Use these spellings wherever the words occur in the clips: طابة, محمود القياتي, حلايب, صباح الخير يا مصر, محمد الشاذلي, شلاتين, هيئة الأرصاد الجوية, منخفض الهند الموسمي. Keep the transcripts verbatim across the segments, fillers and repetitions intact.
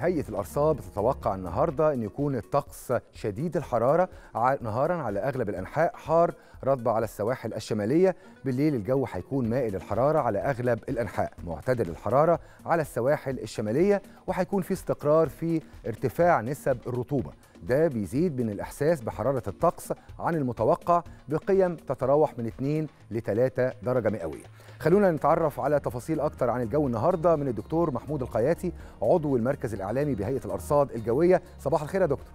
هيئة الأرصاد بتتوقع النهارده أن يكون الطقس شديد الحرارة نهارا على أغلب الأنحاء، حار رطبة على السواحل الشمالية، بالليل الجو هيكون مائل الحرارة على أغلب الأنحاء، معتدل الحرارة على السواحل الشمالية، وهيكون في استقرار في ارتفاع نسب الرطوبة. ده بيزيد من الإحساس بحرارة الطقس عن المتوقع بقيم تتراوح من اتنين لتلاتة درجة مئوية. خلونا نتعرف على تفاصيل أكتر عن الجو النهارده من الدكتور محمود القياتي، عضو المركز الإعلامي بهيئة الأرصاد الجوية. صباح الخير يا دكتور.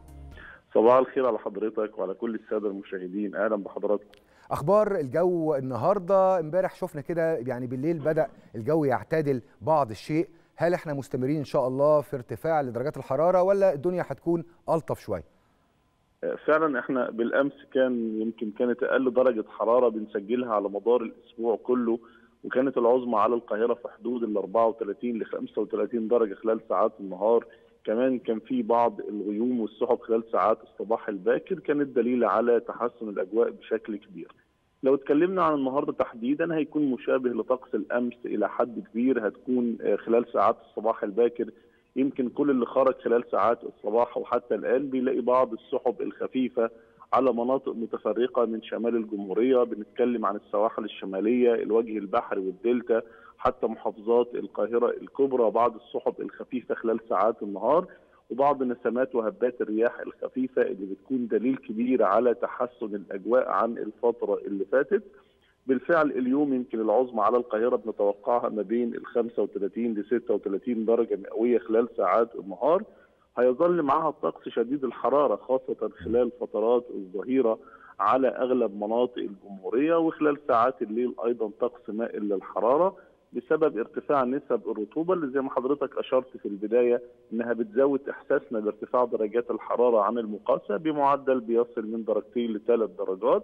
صباح الخير على حضرتك وعلى كل السادة المشاهدين، أهلا بحضراتكم. أخبار الجو النهارده، امبارح شفنا كده يعني بالليل بدأ الجو يعتدل بعض الشيء، هل احنا مستمرين ان شاء الله في ارتفاع لدرجات الحراره ولا الدنيا هتكون الطف شويه؟ فعلا احنا بالامس كان يمكن كانت اقل درجه حراره بنسجلها على مدار الاسبوع كله، وكانت العظمى على القاهره في حدود ال أربعة وتلاتين لخمسة وتلاتين درجه خلال ساعات النهار، كمان كان في بعض الغيوم والسحب خلال ساعات الصباح الباكر كانت دليل على تحسن الاجواء بشكل كبير. لو اتكلمنا عن النهارده تحديدا هيكون مشابه لطقس الامس الى حد كبير، هتكون خلال ساعات الصباح الباكر يمكن كل اللي خرج خلال ساعات الصباح وحتى الان بيلاقي بعض السحب الخفيفه على مناطق متفرقه من شمال الجمهوريه، بنتكلم عن السواحل الشماليه، الوجه البحري والدلتا، حتى محافظات القاهره الكبرى بعض السحب الخفيفه خلال ساعات النهار، وبعض نسمات وهبات الرياح الخفيفة اللي بتكون دليل كبير على تحسن الأجواء عن الفترة اللي فاتت. بالفعل اليوم يمكن العظمى على القاهرة بنتوقعها ما بين ال خمسة وتلاتين لستة وتلاتين درجة مئوية خلال ساعات النهار، هيظل معها الطقس شديد الحرارة خاصة خلال فترات الظهيرة على أغلب مناطق الجمهورية، وخلال ساعات الليل أيضا طقس مائل للحرارة بسبب ارتفاع نسب الرطوبة اللي زي ما حضرتك أشرت في البداية إنها بتزود إحساسنا بارتفاع درجات الحرارة عن المقاسة بمعدل بيصل من درجتين لثلاث درجات،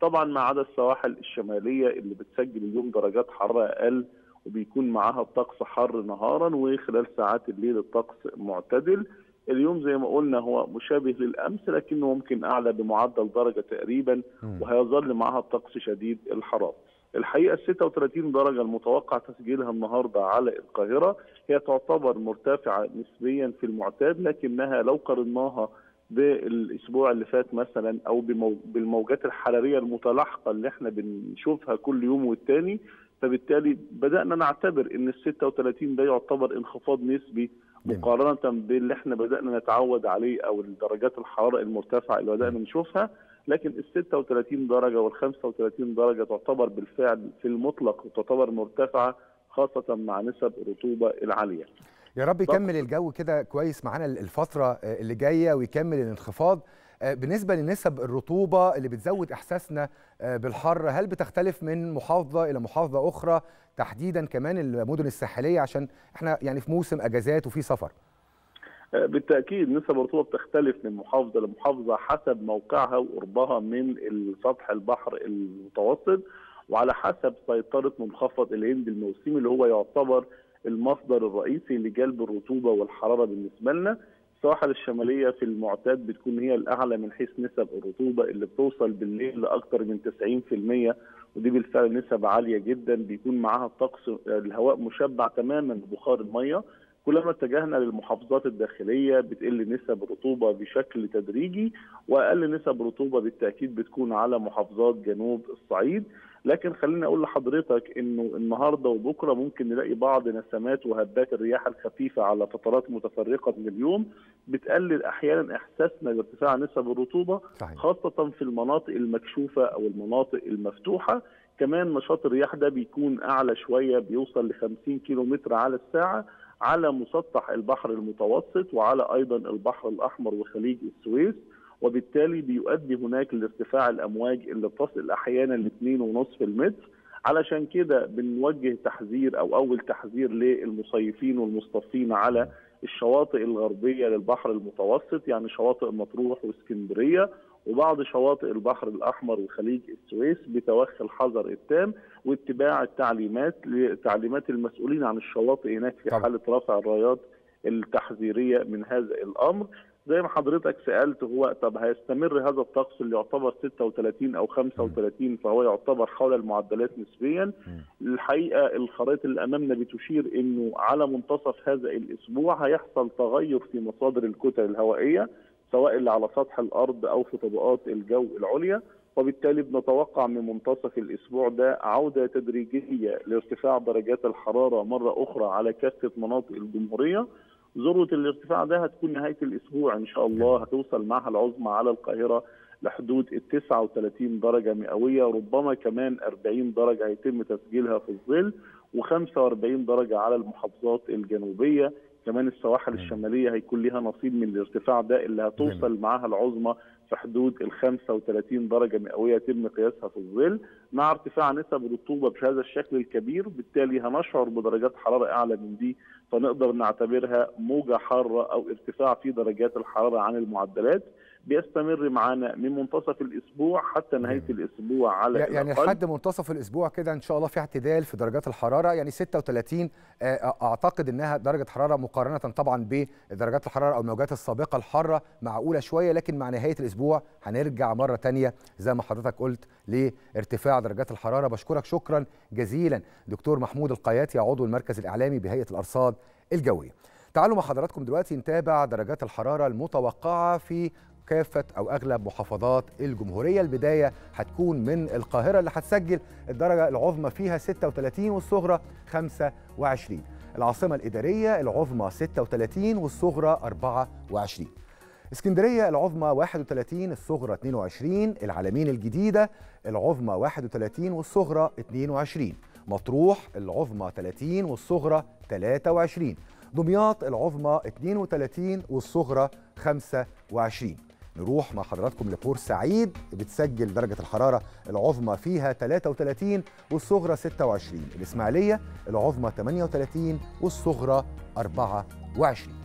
طبعا ما عدا السواحل الشمالية اللي بتسجل اليوم درجات حرارة أقل وبيكون معاها الطقس حر نهارا، وخلال ساعات الليل الطقس معتدل. اليوم زي ما قلنا هو مشابه للأمس لكنه ممكن أعلى بمعدل درجة تقريبا، وهيظل معاها الطقس شديد الحرارة. الحقيقه ال ستة وتلاتين درجه المتوقع تسجيلها النهارده على القاهره هي تعتبر مرتفعه نسبيا في المعتاد، لكنها لو قارناها بالاسبوع اللي فات مثلا او بالموجات الحراريه المتلاحقه اللي احنا بنشوفها كل يوم والتاني، فبالتالي بدانا نعتبر ان ال ستة وتلاتين ده يعتبر انخفاض نسبي مقارنه باللي احنا بدانا نتعود عليه او درجات الحراره المرتفعه اللي بدانا نشوفها. لكن ال ستة وتلاتين درجة وال خمسة وتلاتين درجة تعتبر بالفعل في المطلق وتعتبر مرتفعة خاصة مع نسب الرطوبة العالية. يا رب يكمل الجو كده كويس معانا الفترة اللي جاية ويكمل الانخفاض. بالنسبة لنسب الرطوبة اللي بتزود إحساسنا بالحر، هل بتختلف من محافظة إلى محافظة أخرى، تحديدا كمان المدن الساحلية عشان احنا يعني في موسم أجازات وفي سفر؟ بالتأكيد نسب الرطوبة بتختلف من محافظة لمحافظة حسب موقعها وقربها من سطح البحر المتوسط، وعلى حسب سيطرة منخفض الهند الموسمي اللي هو يعتبر المصدر الرئيسي لجلب الرطوبة والحرارة بالنسبة لنا. السواحل الشمالية في المعتاد بتكون هي الأعلى من حيث نسب الرطوبة اللي بتوصل بالليل لأكثر من تسعين بالمية، ودي بالفعل نسب عالية جدا، بيكون معاها الطقس الهواء مشبع تماما ببخار المية. كلما اتجهنا للمحافظات الداخليه بتقل نسب الرطوبه بشكل تدريجي، واقل نسب رطوبه بالتاكيد بتكون على محافظات جنوب الصعيد. لكن خليني اقول لحضرتك انه النهارده وبكره ممكن نلاقي بعض نسمات وهبات الرياح الخفيفه على فترات متفرقه من اليوم، بتقلل احيانا احساسنا بارتفاع نسب الرطوبه خاصه في المناطق المكشوفه او المناطق المفتوحه. كمان نشاط الرياح ده بيكون اعلى شويه، بيوصل ل خمسين كيلومتر على الساعه على مسطح البحر المتوسط وعلى أيضا البحر الأحمر وخليج السويس، وبالتالي بيؤدي هناك لارتفاع الأمواج اللي بتصل أحيانا ل اتنين ونص المتر. علشان كده بنوجه تحذير أو أول تحذير للمصيفين والمصطفين على الشواطئ الغربية للبحر المتوسط، يعني شواطئ مطروح واسكندرية وبعض شواطئ البحر الأحمر وخليج السويس، بتوخي الحذر التام واتباع التعليمات لتعليمات المسؤولين عن الشواطئ هناك في حالة رفع الرايات التحذيرية من هذا الأمر. زي ما حضرتك سألت، هو طب هيستمر هذا الطقس اللي يعتبر ستة وثلاثين أو خمسة وثلاثين، فهو يعتبر حول المعدلات نسبيا. الحقيقة الخرائط اللي أمامنا بتشير أنه على منتصف هذا الأسبوع هيحصل تغير في مصادر الكتل الهوائية، سواء اللي على سطح الأرض أو في طبقات الجو العليا، وبالتالي بنتوقع من منتصف الأسبوع ده عودة تدريجية لارتفاع درجات الحرارة مرة أخرى على كافة مناطق الجمهورية. ذروة الارتفاع ده هتكون نهاية الأسبوع إن شاء الله، هتوصل معها العظمى على القاهرة لحدود ال تسعة وثلاثين درجة مئوية، ربما كمان أربعين درجة هيتم تسجيلها في الظل، وخمسة وأربعين درجة على المحافظات الجنوبية. كمان السواحل الشمالية هيكون لها نصيب من الارتفاع ده، اللي هتوصل معها العظمى في حدود ال خمسة وثلاثين درجة مئوية يتم قياسها في الظل، مع ارتفاع نسب الرطوبة بهذا الشكل الكبير. بالتالي هنشعر بدرجات حرارة أعلى من دي، فنقدر نعتبرها موجة حارة أو ارتفاع في درجات الحرارة عن المعدلات بيستمر معانا من منتصف الأسبوع حتى نهاية الأسبوع على الأقل. يعني لحد منتصف الأسبوع كده إن شاء الله في اعتدال في درجات الحرارة، يعني ستة وثلاثين أعتقد إنها درجة حرارة مقارنة طبعا بدرجات الحرارة أو الموجات السابقة الحارة معقولة شوية، لكن مع نهاية الأسبوع هنرجع مرة تانية زي ما حضرتك قلت لارتفاع درجات الحرارة. بشكرك شكرا جزيلا دكتور محمود القياتي، عضو المركز الإعلامي بهيئة الأرصاد الجوية. تعالوا مع حضراتكم دلوقتي نتابع درجات الحرارة المتوقعة في كافة أو أغلب محافظات الجمهورية. البداية هتكون من القاهرة اللي هتسجل الدرجة العظمى فيها ستة وثلاثين والصغرى خمسة وعشرين. العاصمة الإدارية العظمى ستة وثلاثين والصغرى أربعة وعشرين. اسكندرية العظمى واحد وثلاثين الصغرى اثنين وعشرين. العلمين الجديدة العظمى واحد وثلاثين والصغرى اثنين وعشرين. مطروح العظمى ثلاثين والصغرى ثلاثة وعشرين. دمياط العظمى اثنين وثلاثين والصغرى خمسة وعشرين. نروح مع حضراتكم لبورسعيد، بتسجل درجة الحرارة العظمى فيها ثلاثة وثلاثين والصغرى ستة وعشرين. الإسماعيلية العظمى ثمانية وثلاثين والصغرى أربعة وعشرين.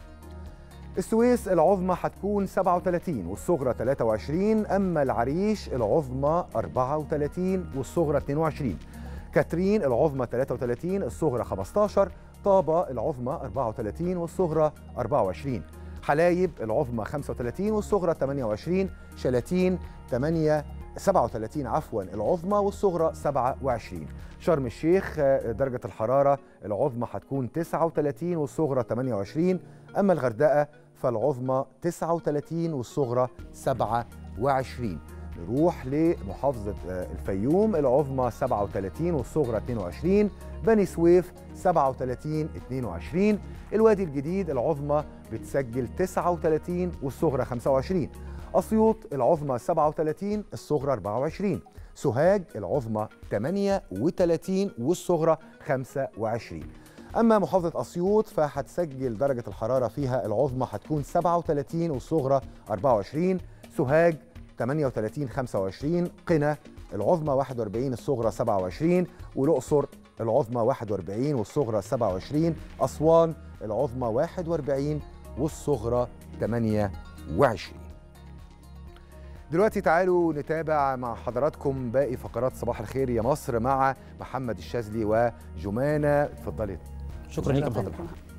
السويس العظمى هتكون سبعة وثلاثين والصغرى ثلاثة وعشرين. أما العريش العظمى أربعة وثلاثين والصغرى اثنين وعشرين. كاترين العظمى ثلاثة وثلاثين الصغرى خمسة عشر. طابة العظمى أربعة وثلاثين والصغرى أربعة وعشرين. حلايب العظمى خمسة وثلاثين والصغرى ثمانية وعشرين. شلاتين سبعة وثلاثين عفوا العظمى والصغرى سبعة وعشرين. شرم الشيخ درجة الحرارة العظمى هتكون تسعة وثلاثين والصغرى ثمانية وعشرين. أما الغردقة فالعظمى تسعة وثلاثين والصغرى سبعة وعشرين. نروح لمحافظة الفيوم العظمى سبعة وثلاثين والصغرى اثنين وعشرين. بني سويف سبعة وثلاثين اثنين وعشرين. الوادي الجديد العظمى بتسجل تسعة وثلاثين والصغرى خمسة وعشرين. أسيوط العظمى سبعة وثلاثين الصغرى أربعة وعشرين. سوهاج العظمى ثمانية وثلاثين والصغرى خمسة وعشرين. أما محافظة أسيوط فهتسجل درجة الحرارة فيها العظمى هتكون سبعة وثلاثين والصغرى أربعة وعشرين. سوهاج ثمانية وثلاثين خمسة وعشرين. قنا العظمى واحد وأربعين الصغرى سبعة وعشرين. والأقصر العظمى واحد وأربعين والصغرى سبعة وعشرين. أسوان العظمى واحد وأربعين والصغرى ثمانية وعشرين. دلوقتي تعالوا نتابع مع حضراتكم باقي فقرات صباح الخير يا مصر مع محمد الشاذلي وجمانة. اتفضلي. شكرا لكم.